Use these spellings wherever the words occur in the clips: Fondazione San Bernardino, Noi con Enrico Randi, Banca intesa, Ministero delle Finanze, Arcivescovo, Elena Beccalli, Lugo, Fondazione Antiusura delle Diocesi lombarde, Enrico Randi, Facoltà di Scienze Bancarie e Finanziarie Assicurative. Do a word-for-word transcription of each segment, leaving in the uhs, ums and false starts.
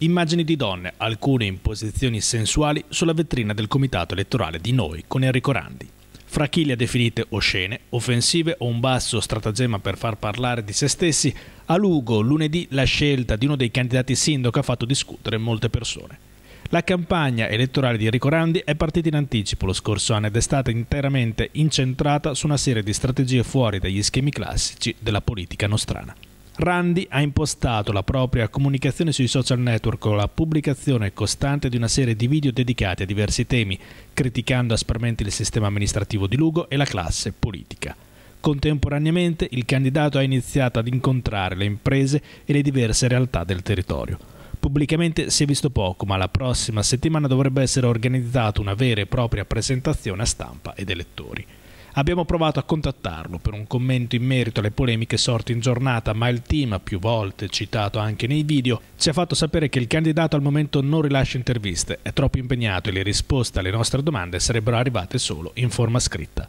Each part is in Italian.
Immagini di donne, alcune in posizioni sensuali, sulla vetrina del comitato elettorale di Noi con Enrico Randi. Frachilia definite oscene, offensive o un basso stratagemma per far parlare di se stessi, a Lugo lunedì la scelta di uno dei candidati sindaco ha fatto discutere molte persone. La campagna elettorale di Enrico Randi è partita in anticipo lo scorso anno ed è stata interamente incentrata su una serie di strategie fuori dagli schemi classici della politica nostrana. Randi ha impostato la propria comunicazione sui social network con la pubblicazione costante di una serie di video dedicati a diversi temi, criticando aspramente il sistema amministrativo di Lugo e la classe politica. Contemporaneamente il candidato ha iniziato ad incontrare le imprese e le diverse realtà del territorio. Pubblicamente si è visto poco, ma la prossima settimana dovrebbe essere organizzata una vera e propria presentazione a stampa ed elettori. Abbiamo provato a contattarlo per un commento in merito alle polemiche sorte in giornata, ma il team, più volte citato anche nei video, ci ha fatto sapere che il candidato al momento non rilascia interviste, è troppo impegnato e le risposte alle nostre domande sarebbero arrivate solo in forma scritta.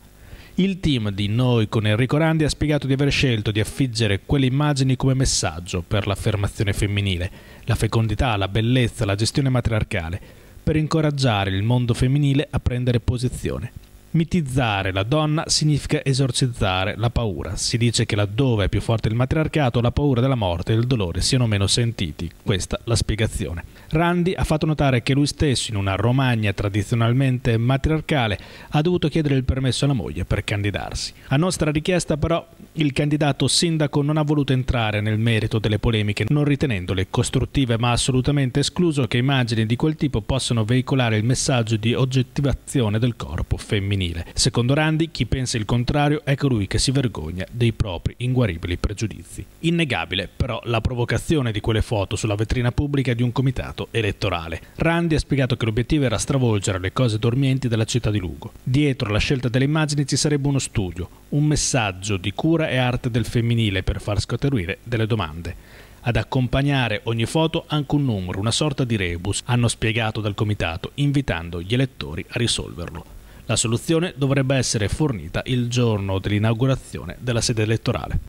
Il team di Noi con Enrico Randi ha spiegato di aver scelto di affiggere quelle immagini come messaggio per l'affermazione femminile, la fecondità, la bellezza, la gestione matriarcale, per incoraggiare il mondo femminile a prendere posizione. Mitizzare la donna significa esorcizzare la paura. Si dice che laddove è più forte il matriarcato, la paura della morte e il dolore siano meno sentiti. Questa la spiegazione. Randi ha fatto notare che lui stesso, in una Romagna tradizionalmente matriarcale, ha dovuto chiedere il permesso alla moglie per candidarsi. A nostra richiesta, però, il candidato sindaco non ha voluto entrare nel merito delle polemiche, non ritenendole costruttive, ma assolutamente escluso che immagini di quel tipo possano veicolare il messaggio di oggettivazione del corpo femminile. Secondo Randi, chi pensa il contrario è colui che si vergogna dei propri inguaribili pregiudizi. Innegabile, però, la provocazione di quelle foto sulla vetrina pubblica di un comitato elettorale. Randi ha spiegato che l'obiettivo era stravolgere le cose dormienti della città di Lugo. Dietro alla scelta delle immagini ci sarebbe uno studio, un messaggio di cura e arte del femminile per far scaturire delle domande. Ad accompagnare ogni foto anche un numero, una sorta di rebus, hanno spiegato dal comitato, invitando gli elettori a risolverlo. La soluzione dovrebbe essere fornita il giorno dell'inaugurazione della sede elettorale.